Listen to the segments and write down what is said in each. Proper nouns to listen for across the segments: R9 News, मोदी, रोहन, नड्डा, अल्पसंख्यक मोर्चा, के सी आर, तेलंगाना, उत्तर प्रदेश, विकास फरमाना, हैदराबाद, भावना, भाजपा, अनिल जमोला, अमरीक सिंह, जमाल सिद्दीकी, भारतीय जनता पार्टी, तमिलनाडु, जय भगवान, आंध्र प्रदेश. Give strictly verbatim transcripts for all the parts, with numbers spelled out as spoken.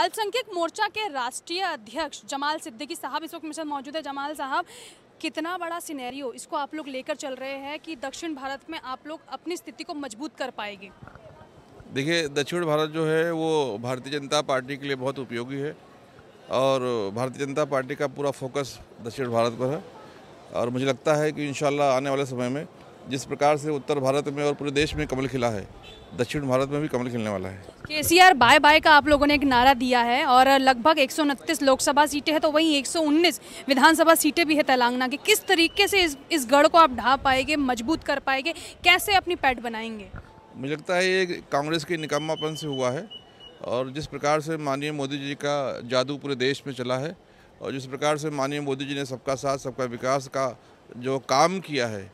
अल्पसंख्यक मोर्चा के राष्ट्रीय अध्यक्ष जमाल सिद्दीकी साहब इस वक्त मेरे साथ मौजूद है। जमाल साहब, कितना बड़ा सिनेरियो इसको आप लोग लेकर चल रहे हैं कि दक्षिण भारत में आप लोग अपनी स्थिति को मजबूत कर पाएंगे? देखिए, दक्षिण भारत जो है वो भारतीय जनता पार्टी के लिए बहुत उपयोगी है और भारतीय जनता पार्टी का पूरा फोकस दक्षिण भारत पर है और मुझे लगता है कि इंशाल्लाह आने वाले समय में जिस प्रकार से उत्तर भारत में और पूरे देश में कमल खिला है, दक्षिण भारत में भी कमल खिलने वाला है। के सी आर बाय बाय का आप लोगों ने एक नारा दिया है और लगभग एक सौ उनतीस लोकसभा सीटें हैं तो वहीं एक सौ उन्नीस विधानसभा सीटें भी है तेलंगाना की। किस तरीके से इस इस गढ़ को आप ढा पाएंगे, मजबूत कर पाएंगे, कैसे अपनी पैठ बनाएंगे? मुझे लगता है ये कांग्रेस के निकम्मापन से हुआ है और जिस प्रकार से माननीय मोदी जी का जादू पूरे देश में चला है और जिस प्रकार से माननीय मोदी जी ने सबका साथ सबका विकास का जो काम किया है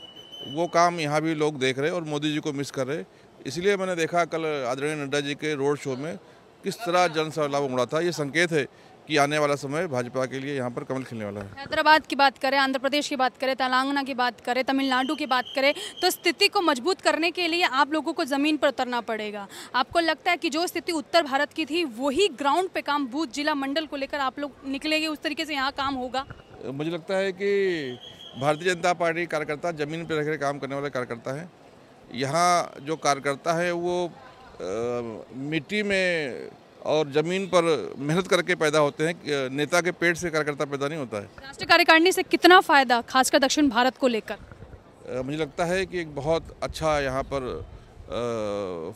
वो काम यहाँ भी लोग देख रहे और मोदी जी को मिस कर रहे। इसलिए मैंने देखा कल आदरणीय नड्डा जी के रोड शो में किस तरह जनसैलाब उमड़ा था। ये संकेत है कि आने वाला समय भाजपा के लिए यहाँ पर कमल खिलने वाला है। हैदराबाद की बात करें, आंध्र प्रदेश की बात करें, तेलंगाना की बात करें, तमिलनाडु की बात करें तो स्थिति को मजबूत करने के लिए आप लोगों को ज़मीन पर उतरना पड़ेगा। आपको लगता है कि जो स्थिति उत्तर भारत की थी वही ग्राउंड पे काम बूथ जिला मंडल को लेकर आप लोग निकलेंगे, उस तरीके से यहाँ काम होगा? मुझे लगता है कि भारतीय जनता पार्टी कार्यकर्ता जमीन पर रहकर काम करने वाले कार्यकर्ता हैं। यहाँ जो कार्यकर्ता है वो मिट्टी में और ज़मीन पर मेहनत करके पैदा होते हैं, नेता के पेट से कार्यकर्ता पैदा नहीं होता है। राष्ट्रीय कार्यकारिणी से कितना फ़ायदा खासकर दक्षिण भारत को लेकर? मुझे लगता है कि एक बहुत अच्छा यहाँ पर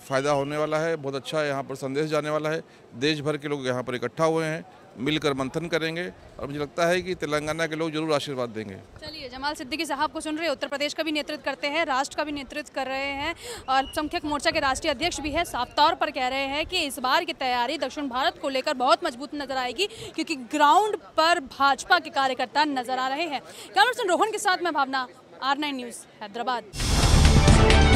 फ़ायदा होने वाला है, बहुत अच्छा यहाँ पर संदेश जाने वाला है। देश भर के लोग यहाँ पर इकट्ठा हुए हैं, मिलकर मंथन करेंगे और मुझे लगता है कि तेलंगाना के लोग जरूर आशीर्वाद देंगे। चलिए, जमाल सिद्दीकी साहब को सुन रहे हैं, उत्तर प्रदेश का भी नेतृत्व करते हैं, राष्ट्र का भी नेतृत्व कर रहे हैं और अल्पसंख्यक मोर्चा के राष्ट्रीय अध्यक्ष भी है। साफ तौर पर कह रहे हैं कि इस बार की तैयारी दक्षिण भारत को लेकर बहुत मजबूत नजर आएगी क्योंकि ग्राउंड पर भाजपा के कार्यकर्ता नजर आ रहे हैं। कैमरा पर्सन रोहन के साथ मैं भावना, R nine news, हैदराबाद।